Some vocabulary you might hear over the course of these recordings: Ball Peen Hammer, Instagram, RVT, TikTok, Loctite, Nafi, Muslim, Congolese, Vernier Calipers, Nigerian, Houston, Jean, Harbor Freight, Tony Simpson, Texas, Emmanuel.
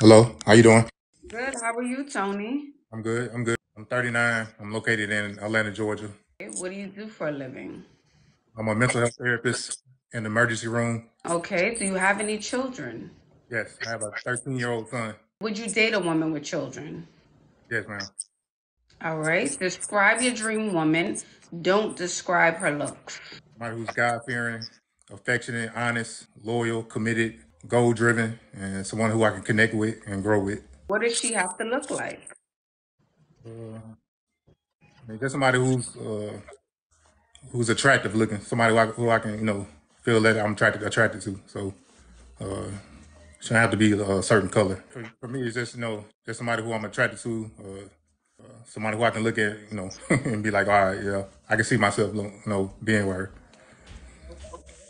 Hello, how you doing? Good. How are you, Tony? I'm good. I'm good. I'm 39. I'm located in Atlanta, Georgia. Okay, what do you do for a living? I'm a mental health therapist in the emergency room. Okay. Do you have any children? Yes, I have a 13-year-old son. Would you date a woman with children? Yes, ma'am. All right. Describe your dream woman. Don't describe her looks. Somebody who's God-fearing, affectionate, honest, loyal, committed, goal-driven, and someone who I can connect with and grow with. What does she have to look like? I mean, just somebody who's attractive looking, somebody who I can, you know, feel that I'm attracted to. So shouldn't have to be a certain color. For me, it's just, you know, just somebody who I'm attracted to, somebody who I can look at, you know, and be like, all right, yeah, I can see myself, you know, being with her.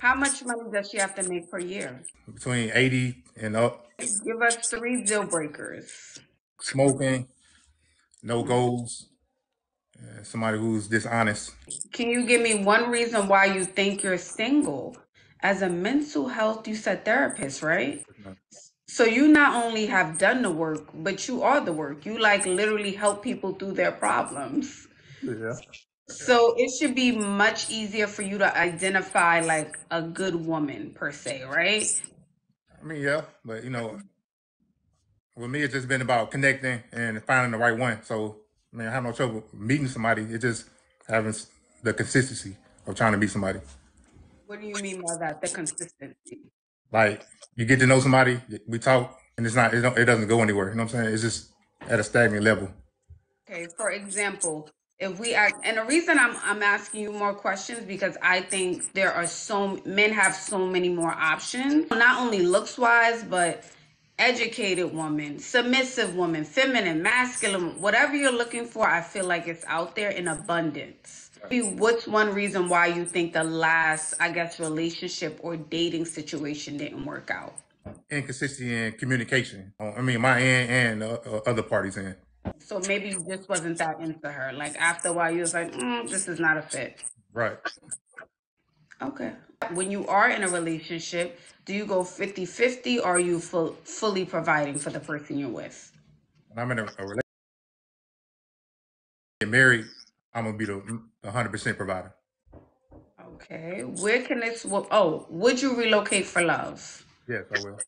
How much money does she have to make per year? Between 80 and up. Give us 3 deal breakers. Smoking, no goals, somebody who's dishonest. Can you give me one reason why you think you're single? As a mental health, you said therapist, right? No. So you not only have done the work, but you are the work. You like literally help people through their problems. Yeah. So it should be much easier for you to identify like a good woman per se, right? I mean, yeah, but you know, with me, it's just been about connecting and finding the right one. So I mean, I have no trouble meeting somebody. It's just having the consistency of trying to meet somebody. What do you mean by that, the consistency? Like you get to know somebody, we talk, and it's not, it doesn't go anywhere. You know what I'm saying? It's just at a stagnant level. Okay, for example, if we act, and the reason I'm asking you more questions because I think there are men have so many more options, not only looks wise, but educated woman, submissive woman, feminine, masculine, whatever you're looking for, I feel like it's out there in abundance. What's one reason why you think the last, I guess, relationship or dating situation didn't work out? Inconsistency in communication. I mean, my end and other parties' end. So maybe you just wasn't that into her. Like after a while, you was like, this is not a fit. Right. Okay. When you are in a relationship, do you go 50-50 or are you fully providing for the person you're with? When I'm in a relationship, get married, I'm going to be the 100% provider. Okay. Where can this, oh, would you relocate for love? Yes, I will.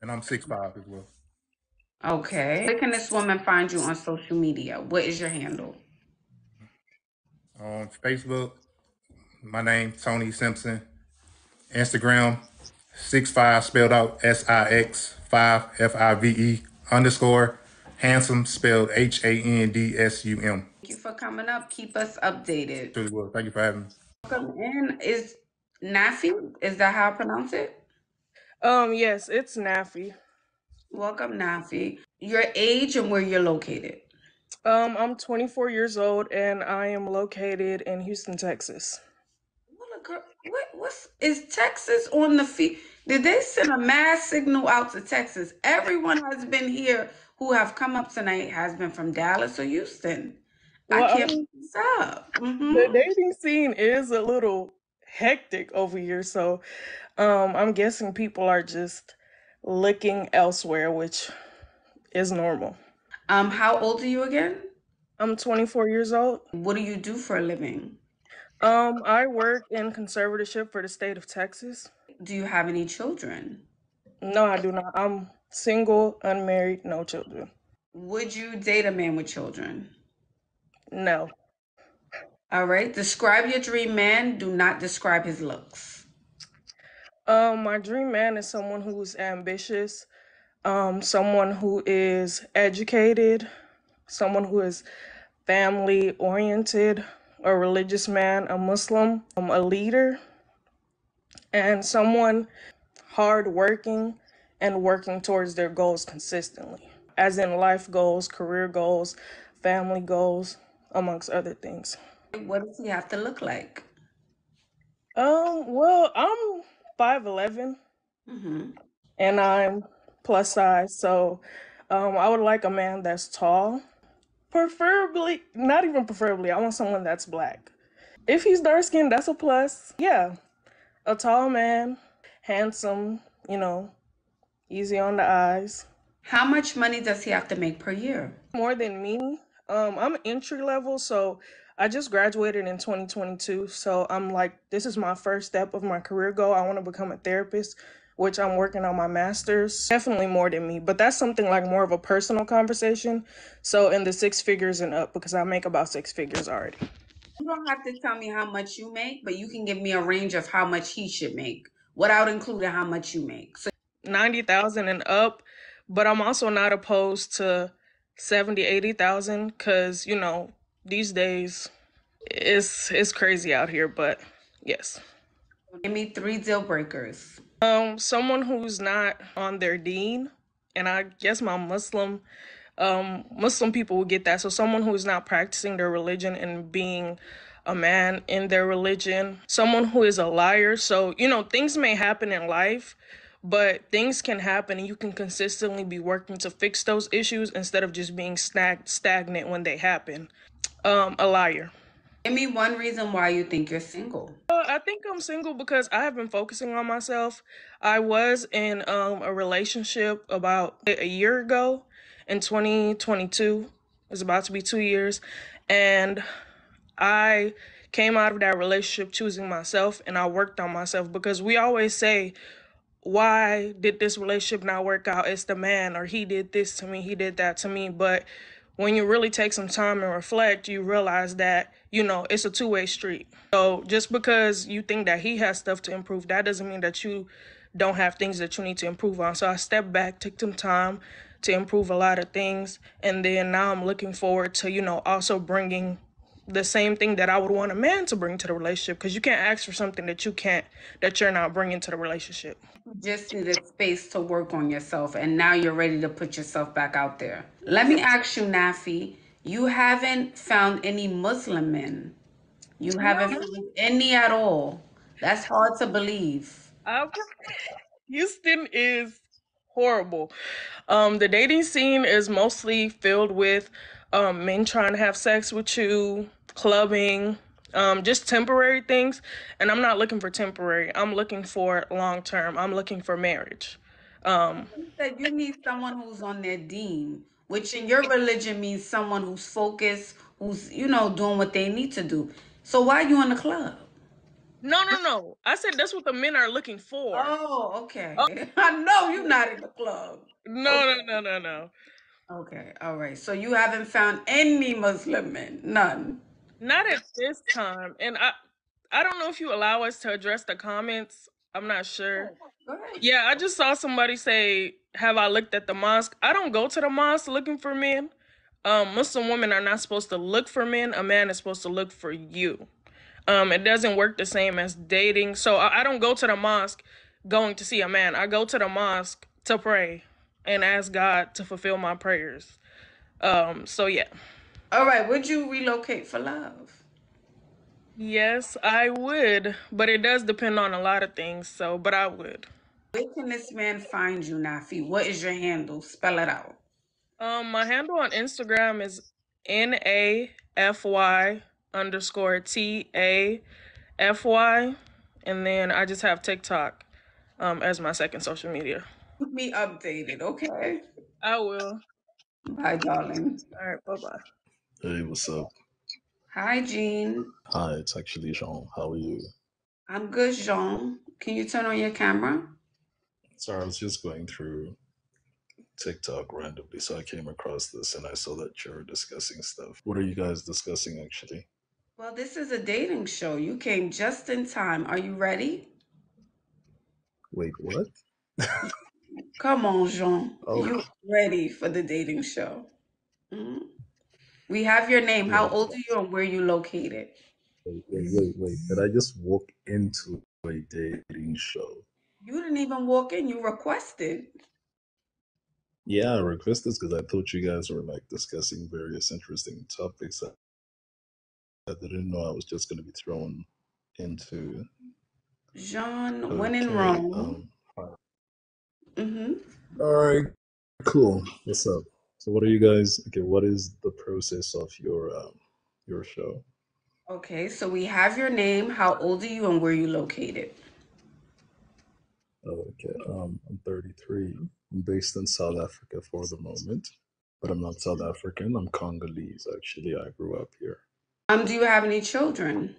And I'm 6'5" as well. Okay. Where can this woman find you on social media? What is your handle? On Facebook, my name, Tony Simpson. Instagram, 65 spelled out SIX5FIVE _ handsome spelled HANDSUM. Thank you for coming up. Keep us updated. Really well. Thank you for having me. Welcome in. Is Nafi? Is that how I pronounce it? Yes, it's Nafi. Welcome, Nafi. Your age and where you're located? I'm 24 years old, and I am located in Houston, Texas. What a girl! Is Texas on the feet? Did they send a mass signal out to Texas? Everyone has been here who have come up tonight has been from Dallas or Houston. Well, I can't make this up. The dating scene is a little hectic over here, so I'm guessing people are just looking elsewhere, which is normal. How old are you again? I'm 24 years old. What do you do for a living? I work in conservatorship for the state of Texas. Do you have any children? No, I do not. I'm single, unmarried, no children. Would you date a man with children? No. All right. Describe your dream man. Do not describe his looks. My dream man is someone who's ambitious, someone who is educated, someone who is family-oriented, a religious man, a Muslim, a leader, and someone hard-working and working towards their goals consistently, as in life goals, career goals, family goals, amongst other things. What does he have to look like? Well, I'm 5'11", and I'm plus size, so I would like a man that's tall, preferably, not even preferably, I want someone that's black. If he's dark-skinned, that's a plus. Yeah, a tall man, handsome, you know, easy on the eyes, How much money does he have to make per year? More than me. I'm entry level, so I just graduated in 2022. So I'm like, this is my first step of my career goal. I want to become a therapist, which I'm working on my master's. Definitely more than me, but that's something like more of a personal conversation. So in the six figures and up, because I make about six figures already. You don't have to tell me how much you make, but you can give me a range of how much he should make without including how much you make. So 90,000 and up, but I'm also not opposed to 70, 80,000 because, you know, these days it's crazy out here, but yes. Give me three deal breakers. Someone who's not on their deen, and I guess my Muslim people will get that. So someone who is not practicing their religion and being a man in their religion, someone who is a liar. So, you know, things may happen in life, but things can happen and you can consistently be working to fix those issues instead of just being stagnant when they happen. A liar. Give me one reason why you think you're single. I think I'm single because I have been focusing on myself. I was in a relationship about a year ago. In 2022, it's about to be 2 years, and I came out of that relationship choosing myself, and I worked on myself because we always say, why did this relationship not work out? It's the man, or he did this to me, he did that to me. But when you really take some time and reflect, you realize that, you know, it's a two-way street. So just because you think that he has stuff to improve, that doesn't mean that you don't have things that you need to improve on. So I stepped back, took some time to improve a lot of things. And then now I'm looking forward to, you know, also bringing the same thing that I would want a man to bring to the relationship, because you can't ask for something that you can't, that you're not bringing to the relationship. You just needed space to work on yourself, and now you're ready to put yourself back out there. Let me ask you, Nafi, you haven't found any Muslim men. You haven't found any at all. That's hard to believe. Houston is horrible. The dating scene is mostly filled with men trying to have sex with you, clubbing, just temporary things. And I'm not looking for temporary. I'm looking for long term. I'm looking for marriage. You said you need someone who's on their deen, which in your religion means someone who's focused, who's, you know, doing what they need to do. So why are you in the club? No. I said that's what the men are looking for. Oh, okay. Oh. I know you're not in the club. No. Okay, all right. So you haven't found any Muslim men, none? Not at this time. And I don't know if you allow us to address the comments. I'm not sure. Oh, yeah, I just saw somebody say, have I looked at the mosque? I don't go to the mosque looking for men. Muslim women are not supposed to look for men. A man is supposed to look for you. It doesn't work the same as dating. So I don't go to the mosque going to see a man. I go to the mosque to pray and ask God to fulfill my prayers. So yeah. All right. Would you relocate for love? Yes, I would. But it does depend on a lot of things. So, but I would. Where can this man find you, Nafi? What is your handle? Spell it out. My handle on Instagram is NAFY_TAFY, and then I just have TikTok as my second social media. Keep me updated, okay? I will. Bye, darling. All right, bye-bye. Hey, what's up? Hi, Jean. Hi, it's actually Jean. How are you? I'm good, Jean. Can you turn on your camera? Sorry, I was just going through TikTok randomly, so I came across this and I saw that you're discussing stuff. What are you guys discussing, actually? Well, this is a dating show. You came just in time. Are you ready? Wait, what? Come on, Jean. Oh. You ready for the dating show? Mm-hmm. We have your name. Yeah. How old are you and where are you located? Wait. Did I just walk into a dating show? You didn't even walk in. You requested. Yeah, I requested because I thought you guys were like discussing various interesting topics. I didn't know I was just going to be thrown into. Jean, okay, when in Rome. All right, cool. What's up? So, what are you guys? Okay, what is the process of your show? Okay, so we have your name. How old are you, and where are you located? Okay, I'm 33. I'm based in South Africa for the moment, but I'm not South African. I'm Congolese, actually. I grew up here. Do you have any children?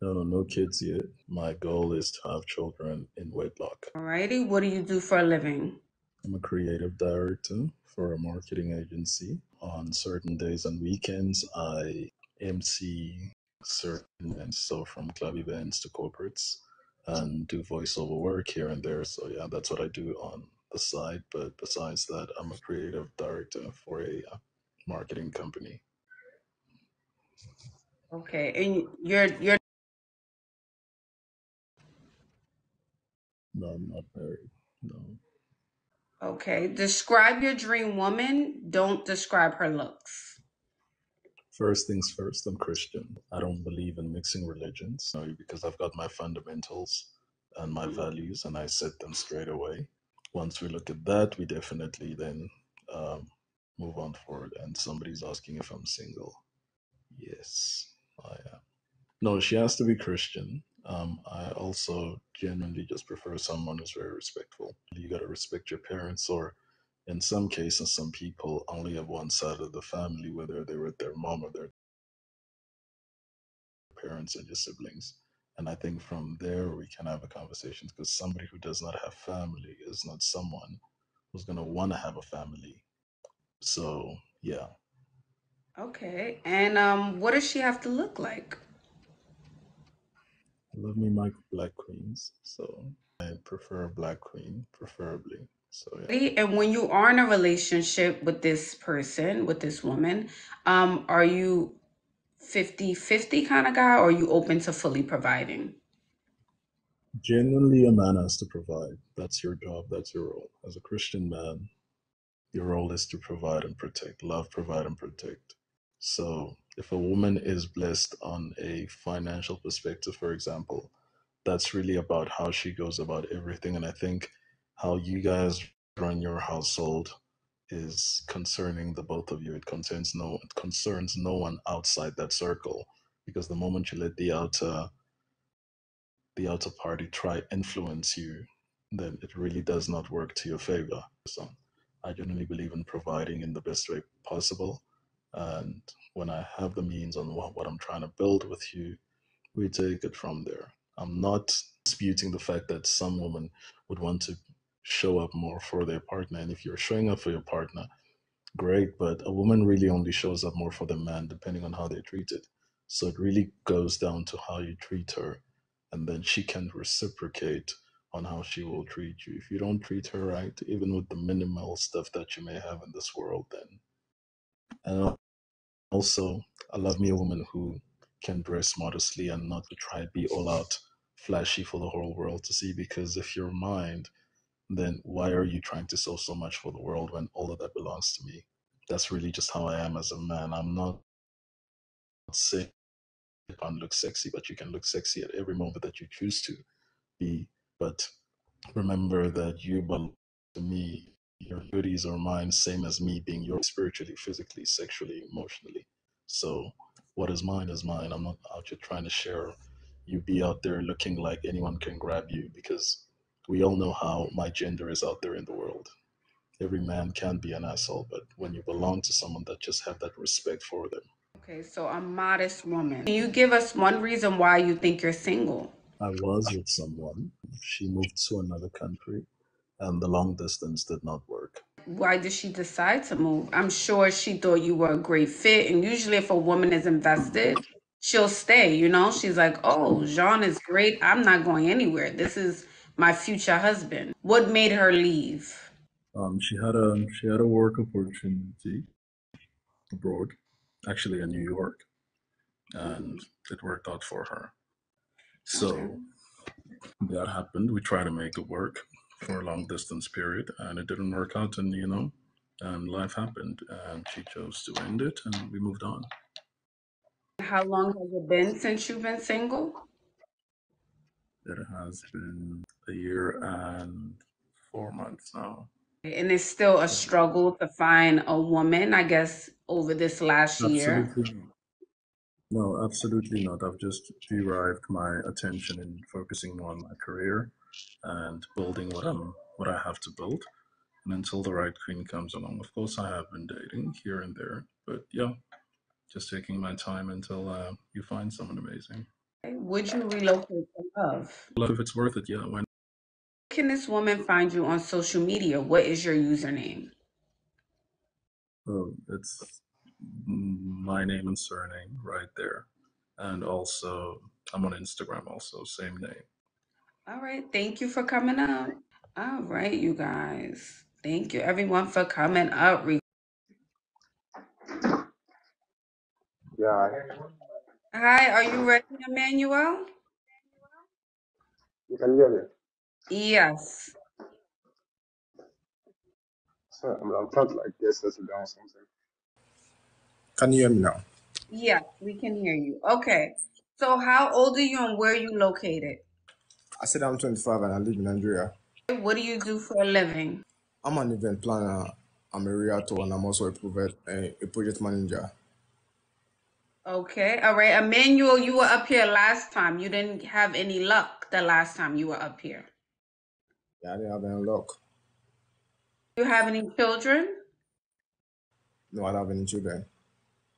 No kids yet. My goal is to have children in wedlock. Alrighty, what do you do for a living? I'm a creative director for a marketing agency. On certain days and weekends, I MC certain events, so from club events to corporates, and do voiceover work here and there. So yeah, that's what I do on the side. But besides that, I'm a creative director for a marketing company. Okay, and you're No, I'm not married. No. Okay, describe your dream woman. Don't describe her looks. First things first, I'm Christian. I don't believe in mixing religions, because I've got my fundamentals and my values, and I set them straight away. Once we look at that, we definitely then move on forward. And somebody's asking if I'm single. Yes, I am. No, she has to be Christian. I also genuinely just prefer someone who's very respectful. You got to respect your parents, or in some cases, some people only have one side of the family, whether they're with their mom or their parents and your siblings. And I think from there, we can have a conversation, because somebody who does not have family is not someone who's going to want to have a family. So, yeah. Okay. And what does she have to look like? I love me my black queens, so I prefer a black queen, preferably. So yeah. And when you are in a relationship with this person, with this woman, are you 50-50 kind of guy, or are you open to fully providing? Genuinely, a man has to provide. That's your job, that's your role. As a Christian man, your role is to provide and protect, love, provide and protect. So if a woman is blessed on a financial perspective, for example, that's really about how she goes about everything. And I think how you guys run your household is concerning the both of you. It concerns no one outside that circle, because the moment you let the outer party try influence you, then it really does not work to your favor. So I generally believe in providing in the best way possible. And when I have the means on what I'm trying to build with you, we take it from there. I'm not disputing the fact that some women would want to show up more for their partner. And if you're showing up for your partner, great. But a woman really only shows up more for the man, depending on how they're treated. So it really goes down to how you treat her. And then she can reciprocate on how she will treat you. If you don't treat her right, even with the minimal stuff that you may have in this world, then. And also, I love me a woman who can dress modestly and not to try to be all out flashy for the whole world to see, because if you're mine, then why are you trying to sell so much for the world when all of that belongs to me? That's really just how I am as a man. I'm not saying you can't look sexy, but you can look sexy at every moment that you choose to be. But remember that you belong to me. Your goodies are mine, same as me being yours spiritually, physically, sexually, emotionally. So what is mine is mine. I'm not out here trying to share. You be out there looking like anyone can grab you, because we all know how my gender is out there in the world. Every man can be an asshole, but when you belong to someone, that just have that respect for them. Okay, so a modest woman. Can you give us one reason why you think you're single? I was with someone. She moved to another country, and the long distance did not work. Why did she decide to move? I'm sure she thought you were a great fit. And usually if a woman is invested, she'll stay, She's like, oh, Jean is great. I'm not going anywhere. This is my future husband. What made her leave? She had a work opportunity abroad, actually in New York, and it worked out for her. So that happened. We tried to make it work for a long distance period, and it didn't work out, and life happened, and she chose to end it, and we moved on. How long has it been since you've been single? It has been a year and 4 months now. And it's still a struggle to find a woman, I guess, over this last year. Absolutely. No, absolutely not. I've just derived my attention in focusing on my career and building what I have to build, and until the right queen comes along. Of course, I have been dating here and there, but yeah, just taking my time until you find someone amazing. Would you relocate for love? Love, if it's worth it, yeah. Why not? Can this woman find you on social media? What is your username? Oh, it's my name and surname right there. And also, I'm on Instagram also, same name. All right. Thank you for coming up. All right, you guys. Thank you, everyone, for coming up. Yeah. Hi, are you ready, Emmanuel? You can hear me? Yes. So I'm proud like this as down something. Can you hear me now? Yeah, we can hear you. Okay. So how old are you and where are you located? I said I'm 25 and I live in Nigeria. What do you do for a living? I'm an event planner, I'm a realtor, and I'm also a project manager. Okay, all right. Emmanuel, you were up here last time. You didn't have any luck the last time you were up here. Yeah, I didn't have any luck. Do you have any children? No, I don't have any children.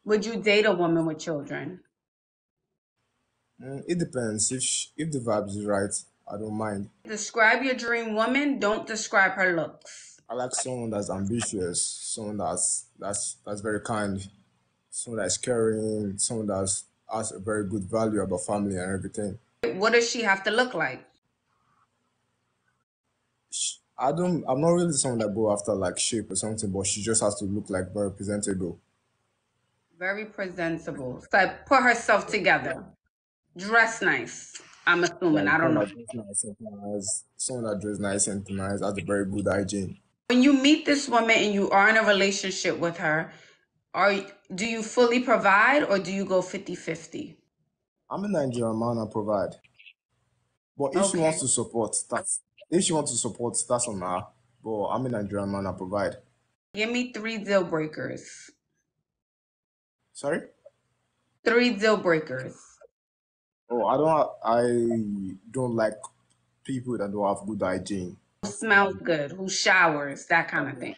Would you date a woman with children? It depends. If the vibe is right, I don't mind. Describe your dream woman. Don't describe her looks. I like someone that's ambitious, someone that's very kind, someone that's caring, someone that has a very good value about family and everything. What does she have to look like? I'm not really someone that go after like shape or something, but she just has to look like very presentable. Very presentable. So put herself together. Dress nice. I'm assuming. Yeah, I don't know. Someone that dress nice and nice, has a very good hygiene. When you meet this woman and you are in a relationship with her, do you fully provide or do you go 50-50? I'm a Nigerian man, I provide. But if she wants to support, that's on her. But I'm a Nigerian man, I provide. Give me 3 deal breakers. Sorry? 3 deal breakers. Oh, I don't like people that don't have good hygiene. Who smells good, who showers, that kind of thing.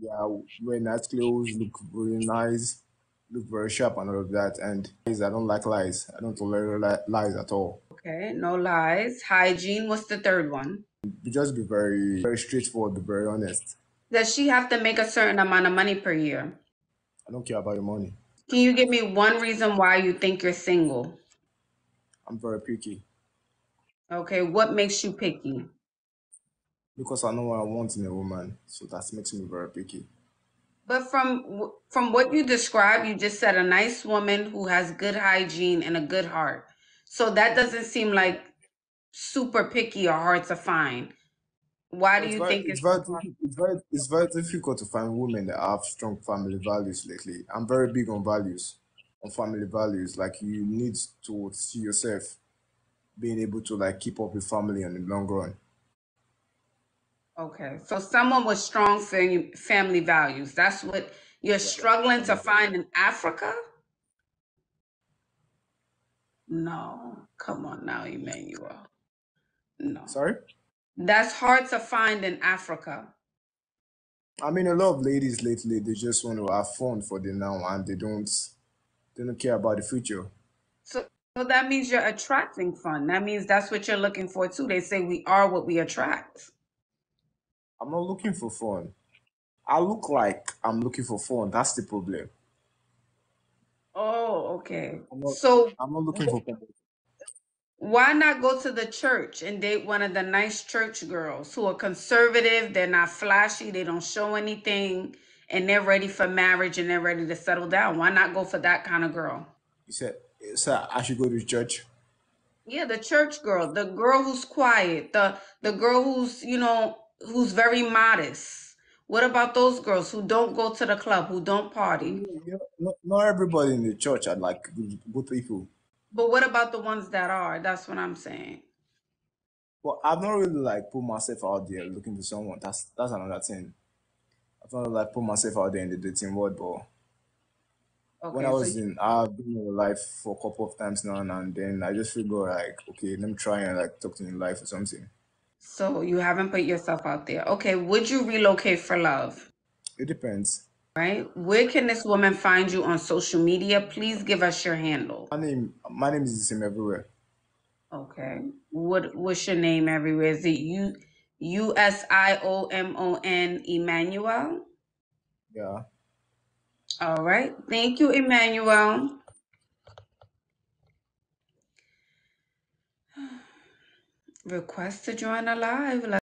Yeah, wear nice clothes, look really nice, look very sharp and all of that. And I don't like lies. I don't tolerate lies at all. Okay, no lies. Hygiene, what's the 3rd one? Just be very, very straightforward, be very honest. Does she have to make a certain amount of money per year? I don't care about the money. Can you give me 1 reason why you think you're single? I'm very picky. Okay, what makes you picky? Because I know what I want in a woman, so that makes me very picky. But from what you described, you just said a nice woman who has good hygiene and a good heart. So that doesn't seem like super picky or hard to find. Why do you think it's very difficult to find women that have strong family values lately? I'm very big on values. Family values, like you need to see yourself being able to like keep up with family in the long run. Okay, so someone with strong family values, that's what you're struggling to find in Africa? No, come on now, Emmanuel. No. Sorry? That's hard to find in Africa. I mean, a lot of ladies lately, they just want to have fun for the now and they don't care about the future. So that means you're attracting fun. That means that's what you're looking for too. They say we are what we attract. I'm not looking for fun. I look like I'm looking for fun. That's the problem. Oh, okay. I'm not looking for fun. Why not go to the church and date one of the nice church girls who are conservative, they're not flashy, they don't show anything, and they're ready for marriage and they're ready to settle down? Why not go for that kind of girl? You said, so I should go to church? Yeah, the church girl, the girl who's quiet, the girl who's, you know, who's very modest. What about those girls who don't go to the club, who don't party? Yeah, not everybody in the church are like good people. But what about the ones that are? That's what I'm saying. Well, I've not really like put myself out there looking for someone. That's another thing. I thought like put myself out there in the dating world, but okay, I've been in life for a couple of times now, and then I just feel like, okay, let me try and like talk to you in life or something. So you haven't put yourself out there. Okay, would you relocate for love? It depends. Right? Where can this woman find you on social media? Please give us your handle. My name is the same everywhere. Okay. What's your name everywhere? Is it USIOMON Emmanuel? Yeah. All right. Thank you, Emmanuel. Request to join a live.